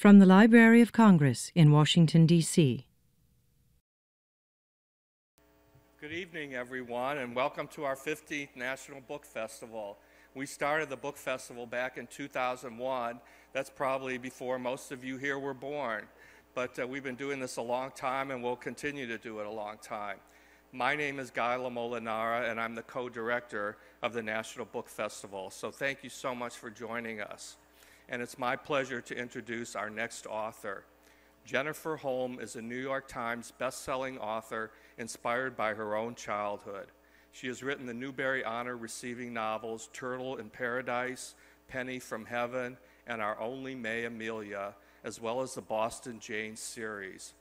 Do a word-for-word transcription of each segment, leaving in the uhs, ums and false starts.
From the Library of Congress in Washington, D C Good evening, everyone, and welcome to our fifteenth National Book Festival. We started the book festival back in two thousand one. That's probably before most of you here were born. But uh, we've been doing this a long time, and we'll continue to do it a long time. My name is Guy LaMolinara, and I'm the co-director of the National Book Festival. So thank you so much for joining us. And it's my pleasure to introduce our next author. Jennifer Holm is a New York Times best-selling author inspired by her own childhood. She has written the Newbery Honor receiving novels Turtle in Paradise, Penny from Heaven, and Our Only May Amelia, as well as the Boston Jane series.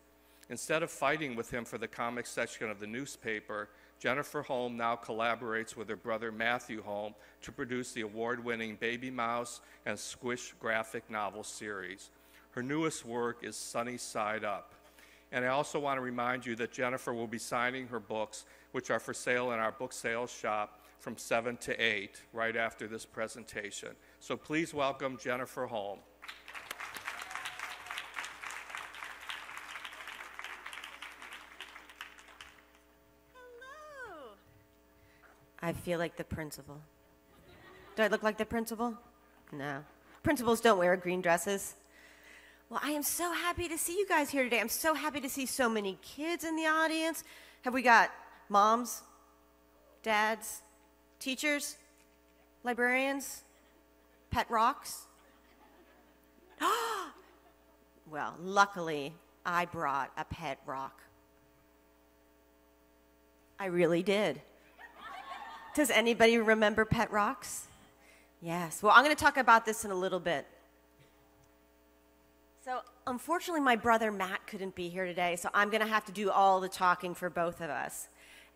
Instead of fighting with him for the comic section of the newspaper, Jennifer Holm now collaborates with her brother Matthew Holm to produce the award-winning Baby Mouse and Squish graphic novel series. Her newest work is Sunny Side Up. And I also want to remind you that Jennifer will be signing her books, which are for sale in our book sales shop from seven to eight, right after this presentation. So please welcome Jennifer Holm. I feel like the principal. Do I look like the principal? No. Principals don't wear green dresses. Well, I am so happy to see you guys here today. I'm so happy to see so many kids in the audience. Have we got moms, dads, teachers, librarians, pet rocks? Well, luckily, I brought a pet rock. I really did. Does anybody remember pet rocks? Yes. Well, I'm going to talk about this in a little bit. So, unfortunately, my brother Matt couldn't be here today, so I'm going to have to do all the talking for both of us.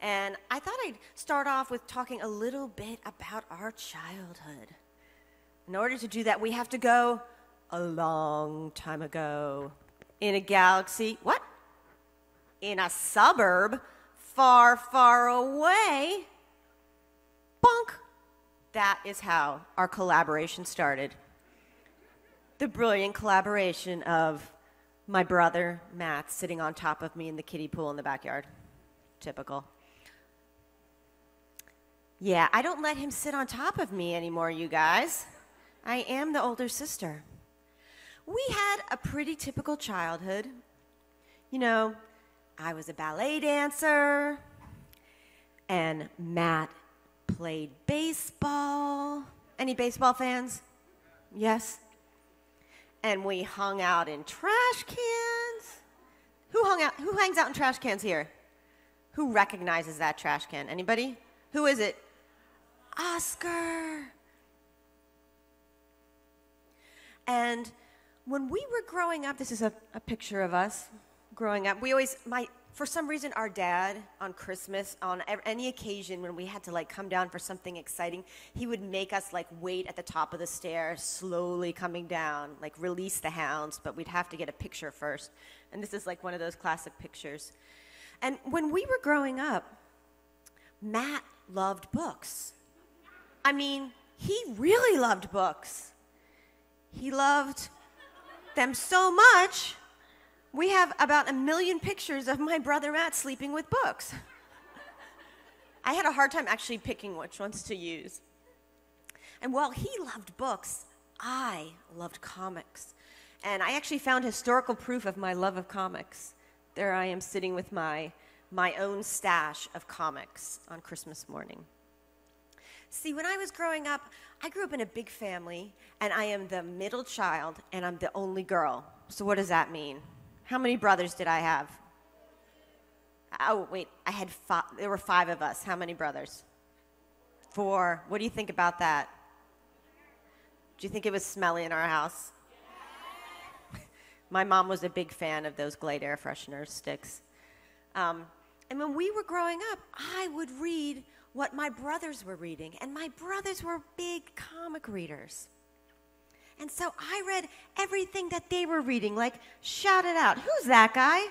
And I thought I'd start off with talking a little bit about our childhood. In order to do that, we have to go a long time ago in a galaxy, what? In a suburb far, far away. Bonk! That is how our collaboration started. The brilliant collaboration of my brother, Matt, sitting on top of me in the kiddie pool in the backyard. Typical. Yeah, I don't let him sit on top of me anymore, you guys. I am the older sister. We had a pretty typical childhood. You know, I was a ballet dancer, and Matt played baseball. Any baseball fans? Yes. And we hung out in trash cans. Who hung out? Who hangs out in trash cans here? Who recognizes that trash can? Anybody? Who is it? Oscar. And when we were growing up, this is a, a picture of us growing up. We always, my, for some reason, our dad, on Christmas, on any occasion when we had to like come down for something exciting, he would make us like wait at the top of the stairs, slowly coming down, like release the hounds, but we'd have to get a picture first. And this is like one of those classic pictures. And when we were growing up, Matt loved books. I mean, he really loved books. He loved them so much. We have about a million pictures of my brother Matt sleeping with books. I had a hard time actually picking which ones to use. And while he loved books, I loved comics. And I actually found historical proof of my love of comics. There I am sitting with my, my own stash of comics on Christmas morning. See, when I was growing up, I grew up in a big family, and I am the middle child, and I'm the only girl. So what does that mean? How many brothers did I have? Oh, wait, I had five. There were five of us. How many brothers? Four. What do you think about that? Do you think it was smelly in our house? My mom was a big fan of those Glade air freshener sticks. Um, and when we were growing up, I would read what my brothers were reading, and my brothers were big comic readers. And so I read everything that they were reading, like, shout it out. Who's that guy?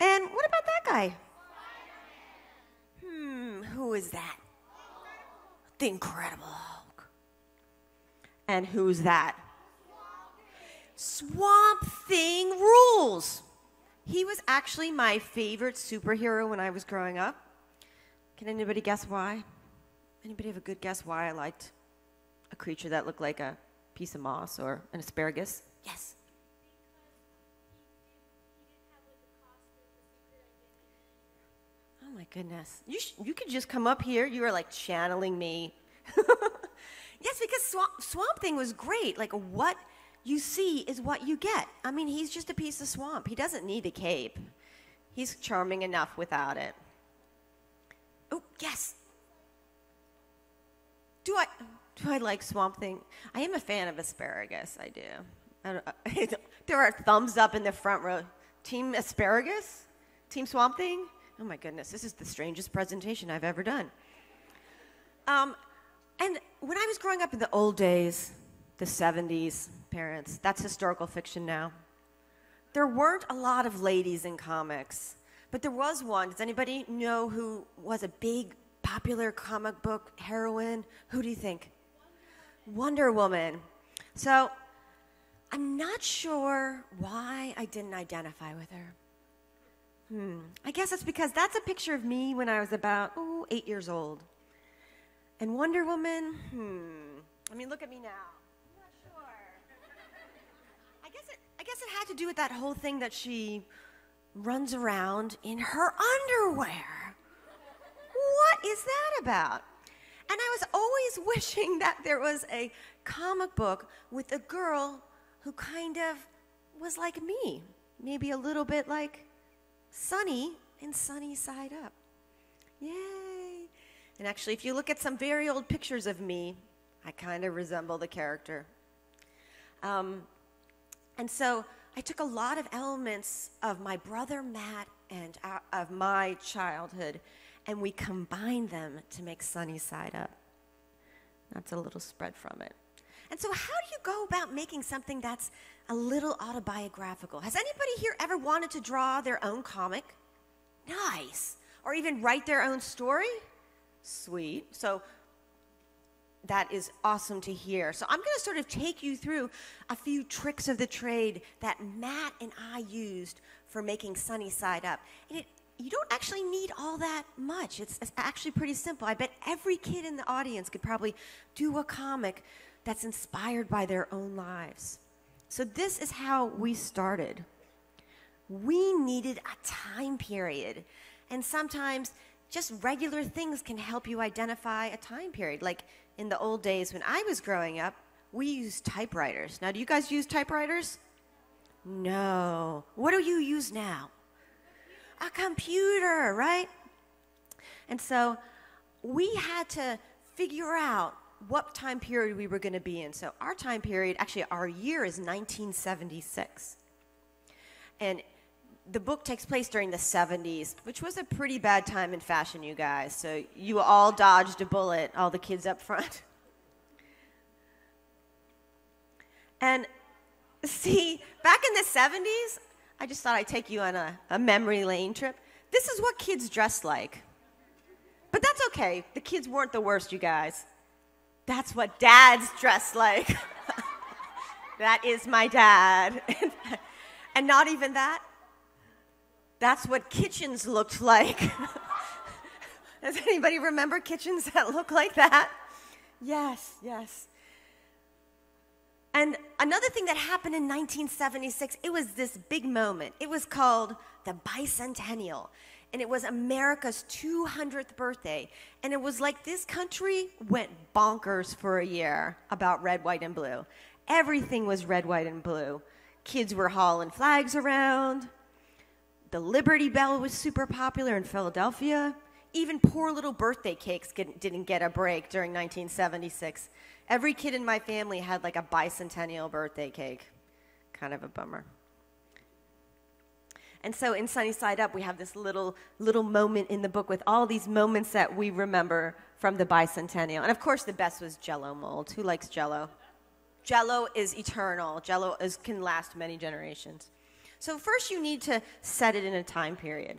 And what about that guy? Hmm, who is that? The Incredible Hulk. And who's that? Swamp Thing rules. He was actually my favorite superhero when I was growing up. Can anybody guess why? Anybody have a good guess why I liked a creature that looked like a piece of moss or an asparagus? Yes. Oh my goodness. You, sh you could just come up here. You were like channeling me. Yes, because Swamp, Swamp Thing was great. Like, what you see is what you get. I mean, he's just a piece of swamp. He doesn't need a cape. He's charming enough without it. Oh, yes. Do I, do I like Swamp Thing? I am a fan of asparagus, I do. I don't, I don't, there are thumbs up in the front row. Team Asparagus? Team Swamp Thing? Oh my goodness, this is the strangest presentation I've ever done. Um, and when I was growing up in the old days, the seventies, parents, that's historical fiction now. There weren't a lot of ladies in comics, but there was one. Does anybody know who was a big, popular comic book heroine? Who do you think? Wonder Woman. So I'm not sure why I didn't identify with her. Hmm. I guess that's because that's a picture of me when I was about ooh, eight years old. And Wonder Woman, hmm. I mean, look at me now. I'm not sure. I guess it, I guess it had to do with that whole thing that she runs around in her underwear. What is that about? And I was always wishing that there was a comic book with a girl who kind of was like me. Maybe a little bit like Sunny in Sunny Side Up. Yay. And actually, if you look at some very old pictures of me, I kind of resemble the character. Um, and so I took a lot of elements of my brother Matt and uh, of my childhood, and we combined them to make Sunny Side Up. That's a little spread from it. And so how do you go about making something that's a little autobiographical? Has anybody here ever wanted to draw their own comic? Nice. Or even write their own story? Sweet. So that is awesome to hear. So I'm going to sort of take you through a few tricks of the trade that Matt and I used for making Sunny Side Up. And it, you don't actually need all that much. It's, it's actually pretty simple. I bet every kid in the audience could probably do a comic that's inspired by their own lives. So this is how we started. We needed a time period, and sometimes just regular things can help you identify a time period. Like in the old days when I was growing up, we used typewriters. Now, do you guys use typewriters? No. What do you use now? A computer, right? And so we had to figure out what time period we were going to be in. So our time period, actually our year, is nineteen seventy-six. And the book takes place during the seventies, which was a pretty bad time in fashion, you guys. So you all dodged a bullet, all the kids up front. And see, back in the seventies, I just thought I'd take you on a, a memory lane trip. This is what kids dressed like. But that's okay. The kids weren't the worst, you guys. That's what dads dress like. That is my dad. And not even that. That's what kitchens looked like. Does anybody remember kitchens that look like that? Yes, yes. And another thing that happened in nineteen seventy-six, it was this big moment. It was called the Bicentennial. And it was America's two hundredth birthday. And it was like this country went bonkers for a year about red, white, and blue. Everything was red, white, and blue. Kids were hauling flags around. The Liberty Bell was super popular in Philadelphia. Even poor little birthday cakes didn't get a break during nineteen seventy-six. Every kid in my family had like a bicentennial birthday cake. Kind of a bummer. And so in Sunny Side Up, we have this little, little moment in the book with all these moments that we remember from the bicentennial. And of course, the best was Jell-O mold. Who likes Jell-O? Jell-O is eternal. Jell-O is, can last many generations. So first, you need to set it in a time period.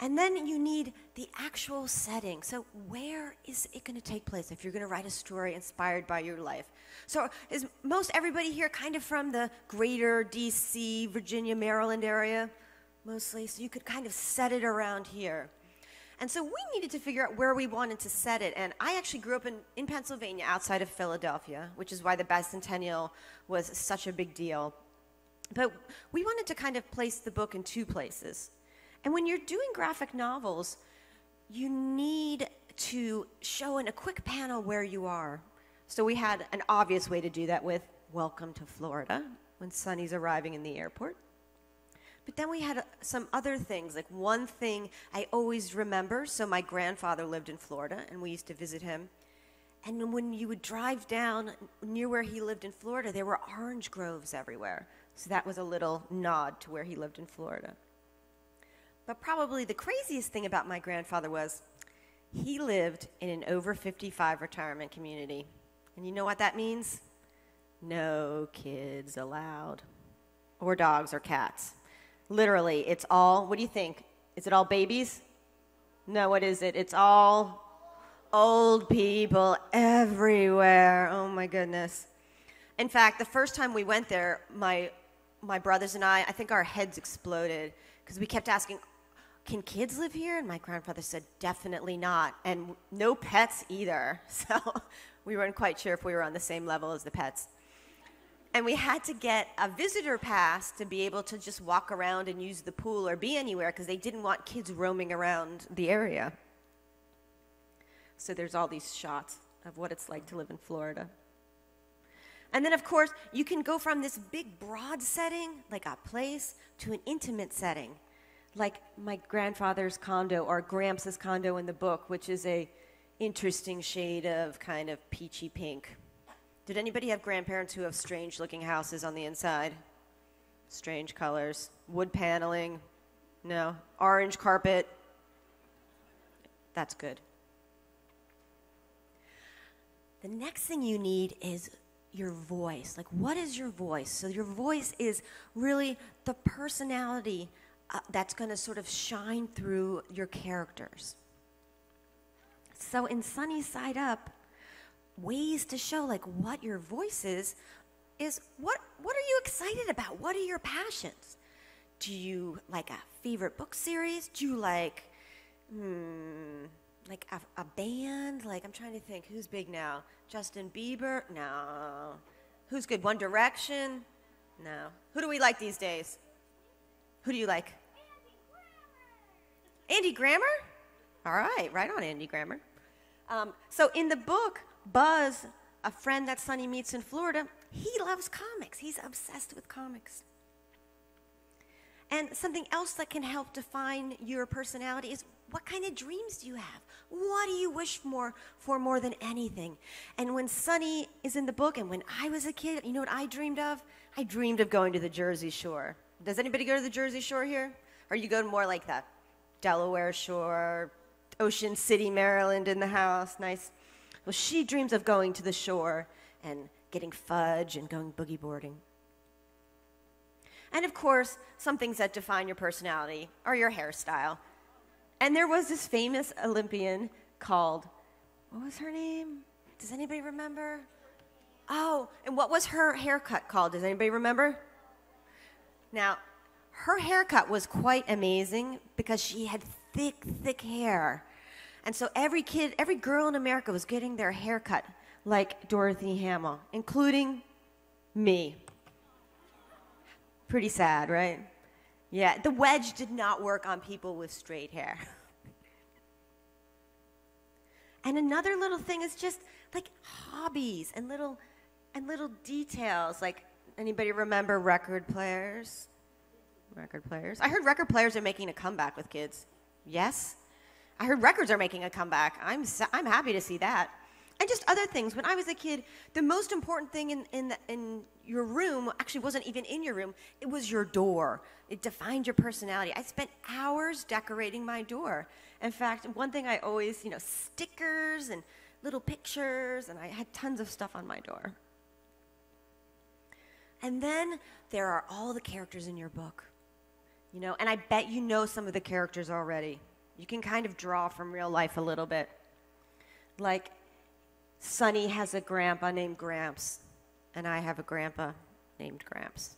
And then you need the actual setting. So where is it going to take place if you're going to write a story inspired by your life? So is most everybody here kind of from the greater D C, Virginia, Maryland area? Mostly, so you could kind of set it around here. And so we needed to figure out where we wanted to set it. And I actually grew up in, in Pennsylvania, outside of Philadelphia, which is why the bicentennial was such a big deal. But we wanted to kind of place the book in two places. And when you're doing graphic novels, you need to show in a quick panel where you are. So we had an obvious way to do that with Welcome to Florida, when Sunny's arriving in the airport. But then we had some other things, like one thing I always remember. So my grandfather lived in Florida, and we used to visit him. And when you would drive down near where he lived in Florida, there were orange groves everywhere. So that was a little nod to where he lived in Florida. But probably the craziest thing about my grandfather was he lived in an over fifty-five retirement community. And you know what that means? No kids allowed, or dogs or cats. Literally, it's all, what do you think? Is it all babies? No, what is it? It's all old people everywhere. Oh my goodness. In fact, the first time we went there, my, my brothers and I, I think our heads exploded, because we kept asking, can kids live here? And my grandfather said, definitely not, and no pets either. So we weren't quite sure if we were on the same level as the pets. And we had to get a visitor pass to be able to just walk around and use the pool or be anywhere, because they didn't want kids roaming around the area. So there's all these shots of what it's like to live in Florida. And then, of course, you can go from this big, broad setting, like a place, to an intimate setting, like my grandfather's condo or Gramps' condo in the book, which is a interesting shade of kind of peachy pink. Did anybody have grandparents who have strange-looking houses on the inside? Strange colors. Wood paneling. No. Orange carpet. That's good. The next thing you need is your voice. Like, what is your voice? So your voice is really the personality uh, that's going to sort of shine through your characters. So in Sunny Side Up, ways to show like what your voice is, is what, what are you excited about? What are your passions? Do you like a favorite book series? Do you like, hmm, like a, a band? Like, I'm trying to think, who's big now? Justin Bieber? No. Who's good? One Direction? No. Who do we like these days? Who do you like? Andy Grammer. Andy Grammer? All right, right on, Andy Grammer. Um, so in the book, Buzz, a friend that Sunny meets in Florida, he loves comics. He's obsessed with comics. And something else that can help define your personality is, what kind of dreams do you have? What do you wish more for more than anything? And when Sunny is in the book, and when I was a kid, you know what I dreamed of? I dreamed of going to the Jersey Shore. Does anybody go to the Jersey Shore here? Or you go to more like that? Delaware Shore, Ocean City, Maryland in the house, nice. Well, she dreams of going to the shore and getting fudge and going boogie boarding. And of course, some things that define your personality are your hairstyle. And there was this famous Olympian called, what was her name? Does anybody remember? Oh, and what was her haircut called? Does anybody remember? Now, her haircut was quite amazing because she had thick, thick hair. And so every kid, every girl in America was getting their haircut like Dorothy Hamill, including me. Pretty sad, right? Yeah, the wedge did not work on people with straight hair. And another little thing is just like hobbies and little, and little details. Like, anybody remember record players? Record players? I heard record players are making a comeback with kids. Yes? I heard records are making a comeback. I'm, so, I'm happy to see that. And just other things. When I was a kid, the most important thing in, in, the, in your room actually wasn't even in your room. It was your door. It defined your personality. I spent hours decorating my door. In fact, one thing I always, you know, stickers and little pictures, and I had tons of stuff on my door. And then there are all the characters in your book. You know, and I bet you know some of the characters already. You can kind of draw from real life a little bit. Like, Sunny has a grandpa named Gramps, and I have a grandpa named Gramps.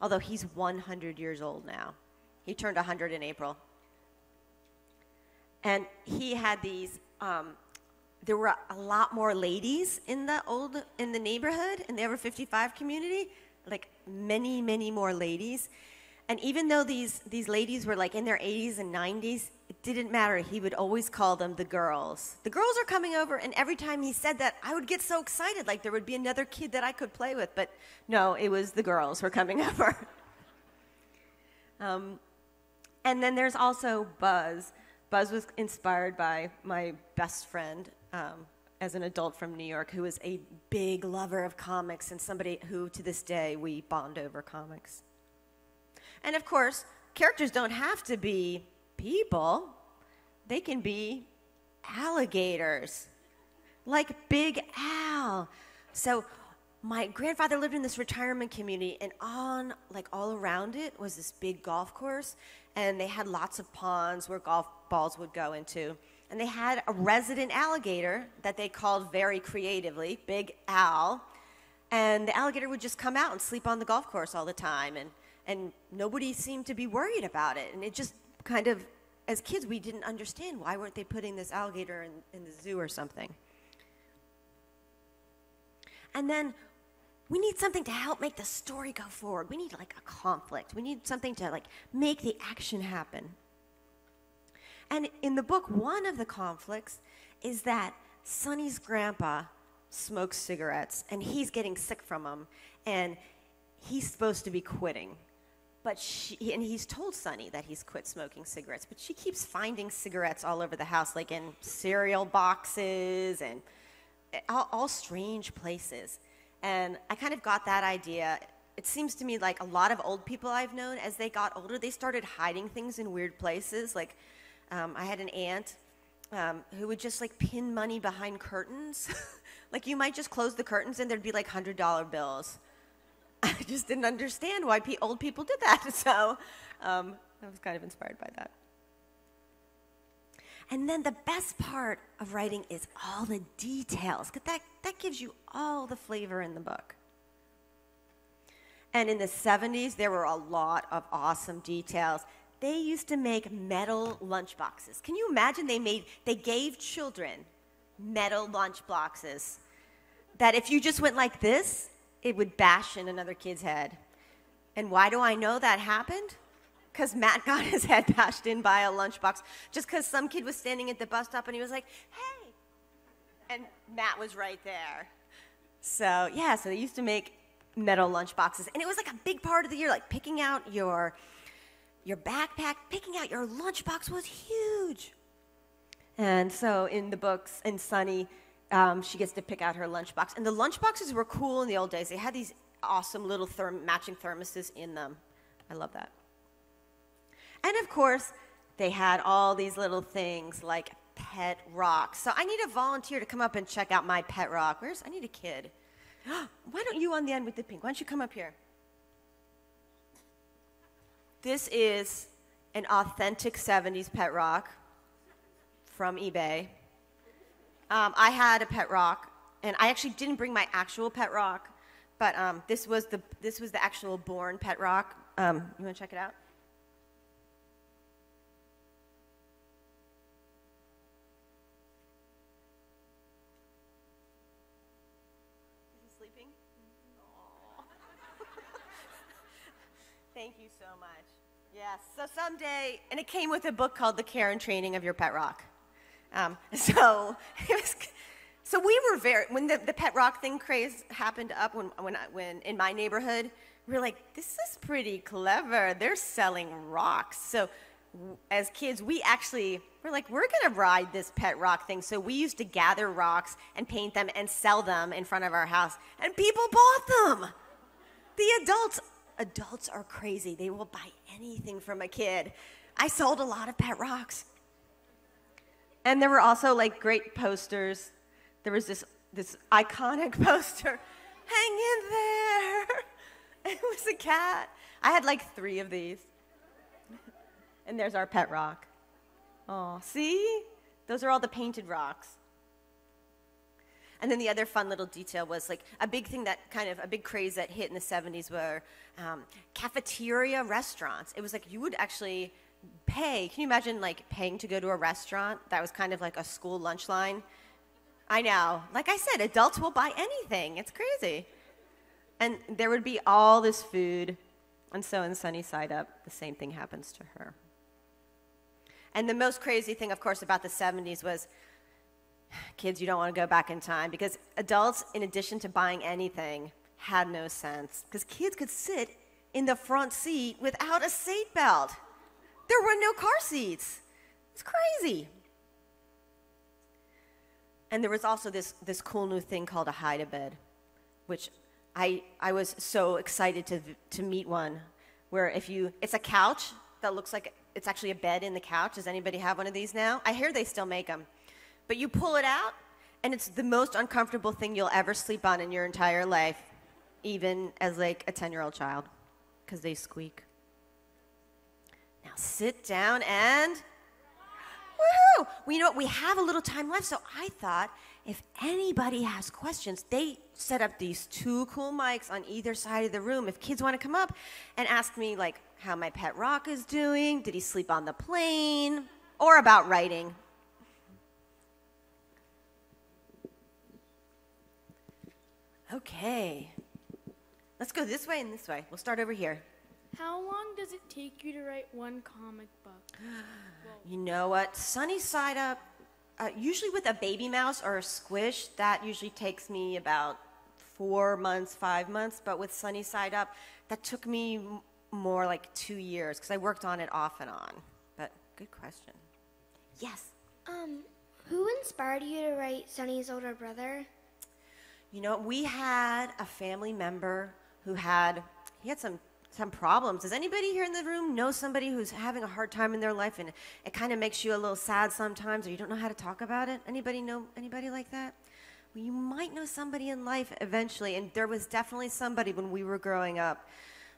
Although he's one hundred years old now. He turned one hundred in April. And he had these, um, there were a lot more ladies in the old, in the neighborhood, in the over fifty-five community, like many, many more ladies. And even though these, these ladies were like in their eighties and nineties, it didn't matter. He would always call them the girls. The girls are coming over, and every time he said that, I would get so excited, like there would be another kid that I could play with. But no, it was the girls who were coming over. um, and then there's also Buzz. Buzz was inspired by my best friend um, as an adult from New York, who is a big lover of comics and somebody who, to this day, we bond over comics. And of course, characters don't have to be people. They can be alligators, like Big Al. So my grandfather lived in this retirement community, and on, like all around it was this big golf course, and they had lots of ponds where golf balls would go into. And they had a resident alligator that they called very creatively Big Al, and the alligator would just come out and sleep on the golf course all the time. And And nobody seemed to be worried about it. And it just kind of, as kids, we didn't understand why weren't they putting this alligator in, in the zoo or something. And then we need something to help make the story go forward. We need like a conflict. We need something to like make the action happen. And in the book, one of the conflicts is that Sonny's grandpa smokes cigarettes and he's getting sick from them. And he's supposed to be quitting. But she, and he's told Sunny that he's quit smoking cigarettes, but she keeps finding cigarettes all over the house, like in cereal boxes and all, all strange places. And I kind of got that idea. It seems to me like a lot of old people I've known, as they got older, they started hiding things in weird places. Like um, I had an aunt um, who would just like pin money behind curtains. Like you might just close the curtains and there'd be like one hundred dollar bills. I just didn't understand why pe old people did that, so um, I was kind of inspired by that. And then the best part of writing is all the details, because that, that gives you all the flavor in the book. And in the seventies, there were a lot of awesome details. They used to make metal lunchboxes. Can you imagine they made, they gave children metal lunchboxes that if you just went like this, it would bash in another kid's head. And why do I know that happened? Because Matt got his head bashed in by a lunchbox just because some kid was standing at the bus stop and he was like, hey. And Matt was right there. So yeah, so they used to make metal lunchboxes. And it was like a big part of the year, like picking out your, your backpack, picking out your lunchbox was huge. And so in the books, in Sunny, Um, she gets to pick out her lunchbox. And the lunchboxes were cool in the old days. They had these awesome little therm matching thermoses in them. I love that. And of course, they had all these little things like pet rocks. So I need a volunteer to come up and check out my pet rock. Where's, I need a kid. Why don't you on the end with the pink? Why don't you come up here? This is an authentic seventies pet rock from eBay. Um, I had a pet rock, and I actually didn't bring my actual pet rock, but um, this was the this was the actual born pet rock. Um, you want to check it out? Is he sleeping? Aww. Thank you so much. Yes. So someday, and it came with a book called The Care and Training of Your Pet Rock. Um, so, it was, so we were very, when the, the pet rock thing craze happened up when, when, I, when in my neighborhood, we were like, this is pretty clever. They're selling rocks. So as kids, we actually were like, we're going to ride this pet rock thing. So we used to gather rocks and paint them and sell them in front of our house. And people bought them. The adults, adults are crazy. They will buy anything from a kid. I sold a lot of pet rocks. And there were also like great posters. There was this, this iconic poster, hang in there. It was a cat. I had like three of these. And there's our pet rock. Oh, see? Those are all the painted rocks. And then the other fun little detail was like a big thing that kind of, a big craze that hit in the seventies were um, cafeteria restaurants. It was like you would actually pay. Can you imagine like paying to go to a restaurant? That was kind of like a school lunch line. I know. Like I said, adults will buy anything. It's crazy. And there would be all this food. And so in Sunny Side Up, the same thing happens to her. And the most crazy thing, of course, about the seventies was, kids, you don't want to go back in time, because adults, in addition to buying anything, had no sense. Because kids could sit in the front seat without a seat belt. There were no car seats. It's crazy. And there was also this, this cool new thing called a hide-a-bed, which I, I was so excited to, to meet one, where if you, it's a couch that looks like it's actually a bed in the couch. Does anybody have one of these now? I hear they still make them. But you pull it out, and it's the most uncomfortable thing you'll ever sleep on in your entire life, even as like a ten-year-old child, because they squeak. Now sit down and, woohoo! Well, you know what? We have a little time left, so I thought if anybody has questions, they set up these two cool mics on either side of the room. If kids want to come up and ask me, like, how my pet rock is doing, did he sleep on the plane, or about writing. Okay, let's go this way and this way. We'll start over here. How long does it take you to write one comic book? You know what, Sunny Side Up, uh, usually with a baby mouse or a squish, that usually takes me about four months, five months, but with Sunny Side Up, that took me m more like two years, because I worked on it off and on, but good question. Yes? Um, who inspired you to write Sunny's older brother? You know, we had a family member who had, he had some, some problems. Does anybody here in the room know somebody who's having a hard time in their life and it kind of makes you a little sad sometimes or you don't know how to talk about it? Anybody know anybody like that? Well, you might know somebody in life eventually, and there was definitely somebody when we were growing up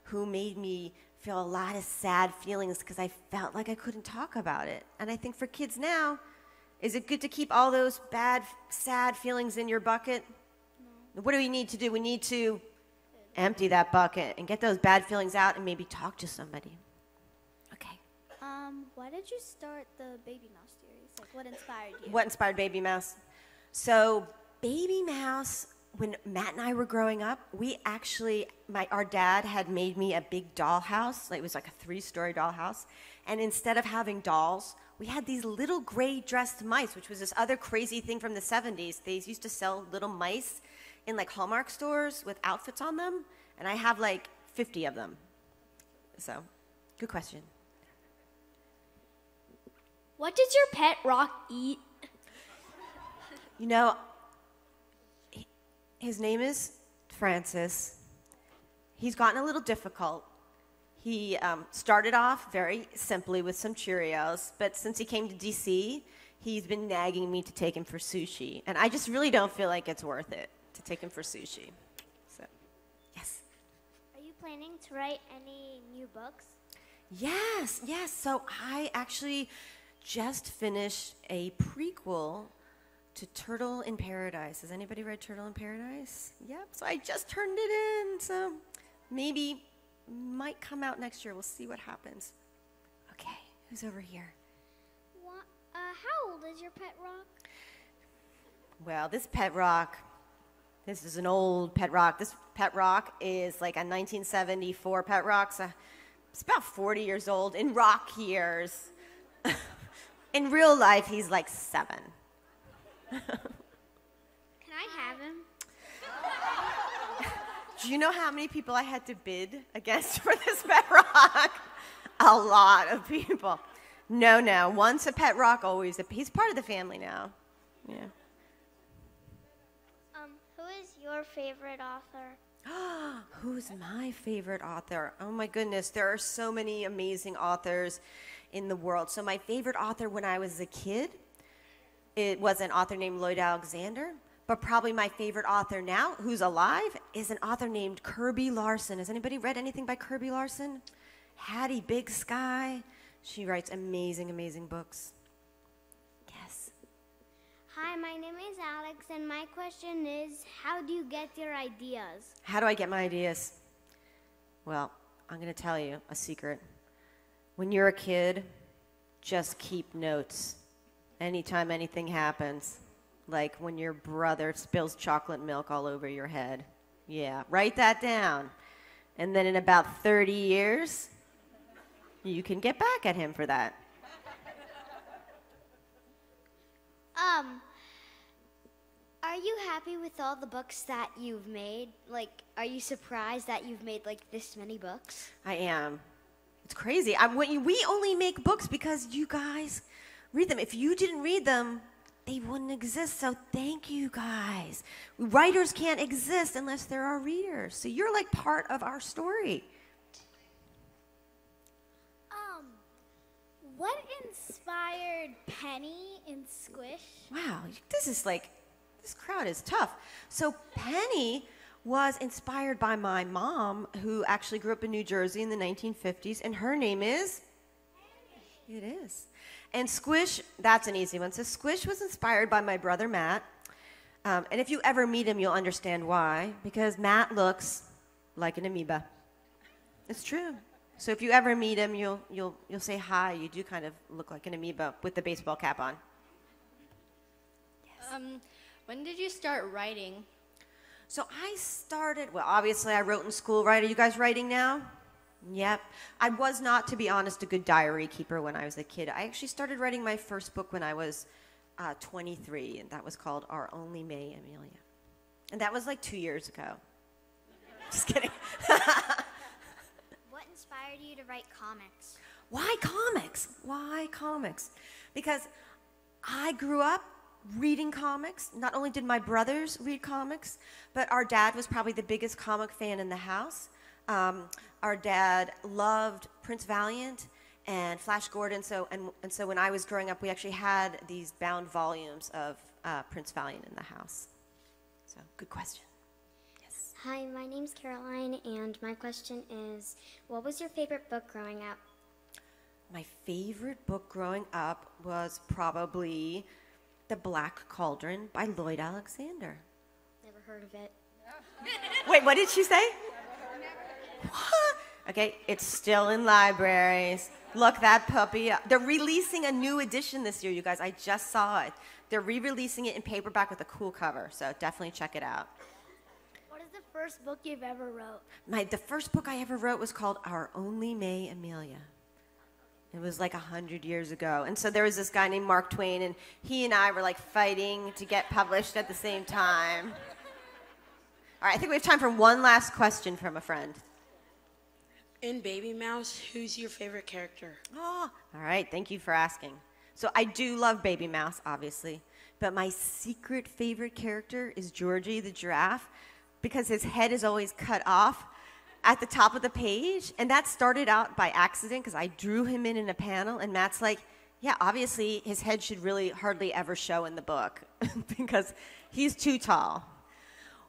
who made me feel a lot of sad feelings because I felt like I couldn't talk about it. And I think for kids now, is it good to keep all those bad, sad feelings in your bucket? What do we need to do? We need to empty that bucket and get those bad feelings out and maybe talk to somebody. Okay. Um, why did you start the Baby Mouse series? Like, what inspired you? What inspired Baby Mouse? So, Baby Mouse, when Matt and I were growing up, we actually, my, our dad had made me a big dollhouse. It was like a three-story dollhouse. And instead of having dolls, we had these little gray-dressed mice, which was this other crazy thing from the seventies. They used to sell little mice in like Hallmark stores with outfits on them, and I have like fifty of them. So, good question. What did your pet rock eat? You know, his name is Francis. He's gotten a little difficult. He um, started off very simply with some Cheerios, but since he came to D C, he's been nagging me to take him for sushi, and I just really don't feel like it's worth it to take him for sushi. So, yes. Are you planning to write any new books? Yes, yes. So I actually just finished a prequel to Turtle in Paradise. Has anybody read Turtle in Paradise? Yep, so I just turned it in. So maybe, might come out next year. We'll see what happens. Okay, who's over here? What, uh, how old is your pet rock? Well, this pet rock, this is an old pet rock. This pet rock is like a nineteen seventy-four pet rock. So it's about forty years old in rock years. In real life, he's like seven. Can I have him? Do you know how many people I had to bid against for this pet rock? A lot of people. No, no. Once a pet rock, always a, he's part of the family now. Yeah. Your favorite author? Who's my favorite author? Oh my goodness, there are so many amazing authors in the world. So my favorite author when I was a kid, it was an author named Lloyd Alexander, but probably my favorite author now, who's alive, is an author named Kirby Larson. Has anybody read anything by Kirby Larson? Hattie Big Sky, She writes amazing, amazing books. Yes. Hi, my name is Alex, and my question is, how do you get your ideas? How do I get my ideas? Well, I'm going to tell you a secret. When you're a kid, just keep notes. Anytime anything happens, like when your brother spills chocolate milk all over your head. Yeah, write that down. And then in about thirty years, you can get back at him for that. Um, are you happy with all the books that you've made? Like, are you surprised that you've made, like, this many books? I am. It's crazy. I, we only make books because you guys read them. If you didn't read them, they wouldn't exist, so thank you guys. Writers can't exist unless there are readers. So you're like part of our story. Um, what inspired Penny in Squish? Wow, this is like, this crowd is tough. So Penny was inspired by my mom, who actually grew up in New Jersey in the nineteen fifties, and her name is? It is. And Squish, that's an easy one. So Squish was inspired by my brother, Matt. Um, and if you ever meet him, you'll understand why. Because Matt looks like an amoeba. It's true. So if you ever meet him, you'll, you'll, you'll say hi. You do kind of look like an amoeba with the baseball cap on. Yes. Um, when did you start writing? So I started, well, obviously I wrote in school, right? Are you guys writing now? Yep. I was not, to be honest, a good diary keeper when I was a kid. I actually started writing my first book when I was uh, twenty-three, and that was called Our Only May Amelia. And that was like two years ago. Just kidding. What inspired you to write comics? Why comics? Why comics? Because I grew up reading comics. Not only did my brothers read comics, but our dad was probably the biggest comic fan in the house. Um, our dad loved Prince Valiant and Flash Gordon, so and, and so when I was growing up, we actually had these bound volumes of uh, Prince Valiant in the house. So, good question. Yes. Hi, my name's Caroline, and my question is, what was your favorite book growing up? My favorite book growing up was probably The Black Cauldron by Lloyd Alexander. Never heard of it. Wait, what did she say? What? Okay, it's still in libraries. Look that puppy up. They're releasing a new edition this year, you guys. I just saw it. They're re-releasing it in paperback with a cool cover, so definitely check it out. What is the first book you've ever wrote? My, the first book I ever wrote was called Our Only May Amelia. It was like a hundred years ago. And so there was this guy named Mark Twain, and he and I were like fighting to get published at the same time. All right, I think we have time for one last question from a friend. In Baby Mouse, who's your favorite character? Oh, all right, thank you for asking. So I do love Baby Mouse, obviously, but my secret favorite character is Georgie the giraffe, because his head is always cut off at the top of the page, and that started out by accident because I drew him in in a panel, and Matt's like, yeah, obviously his head should really hardly ever show in the book because he's too tall.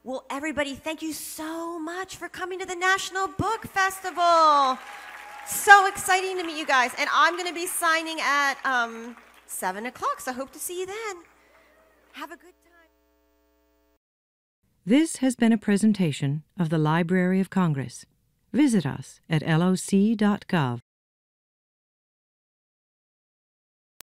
Well, everybody, thank you so much for coming to the National Book Festival. So exciting to meet you guys. And I'm going to be signing at um, seven o'clock, so I hope to see you then. Have a good time. This has been a presentation of the Library of Congress. Visit us at L O C dot gov.